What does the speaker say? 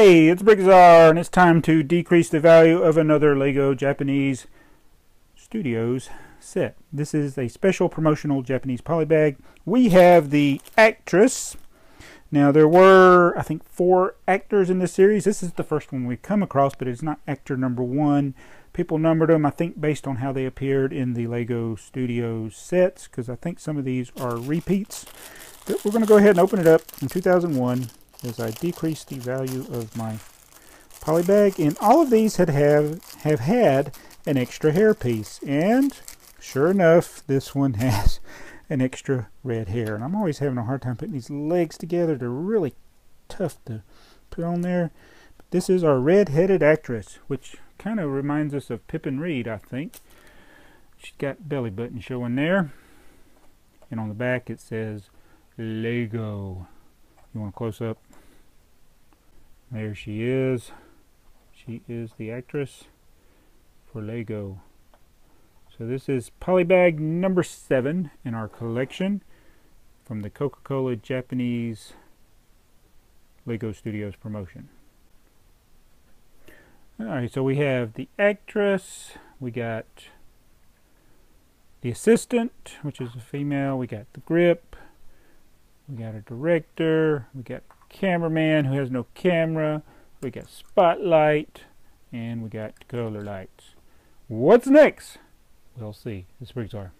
Hey, it's BrickTsar, and it's time to decrease the value of another LEGO Japanese Studios set. This is a special promotional Japanese polybag. We have the actress. Now, there were, I think, 4 actors in this series. This is the first one we've come across, but it's not actor number 1. People numbered them, I think, based on how they appeared in the LEGO Studios sets, because I think some of these are repeats. But we're going to go ahead and open it up in 2001. As I decrease the value of my polybag, and all of these have had an extra hair piece, and sure enough, this one has an extra red hair. And I'm always having a hard time putting these legs together. They're really tough to put on there. But this is our red-headed actress, which kind of reminds us of Pippin Reed, I think. She's got belly button showing there, and on the back it says LEGO. You want a close-up? There she is. She is the actress for LEGO. So this is polybag number 7 in our collection from the Coca-Cola Japanese LEGO Studios promotion. Alright, so we have the actress, we got the assistant, which is a female, we got the grip, we got a director, we got cameraman who has no camera, we got spotlight, and we got color lights. What's next? We'll see. This is BrickTsar.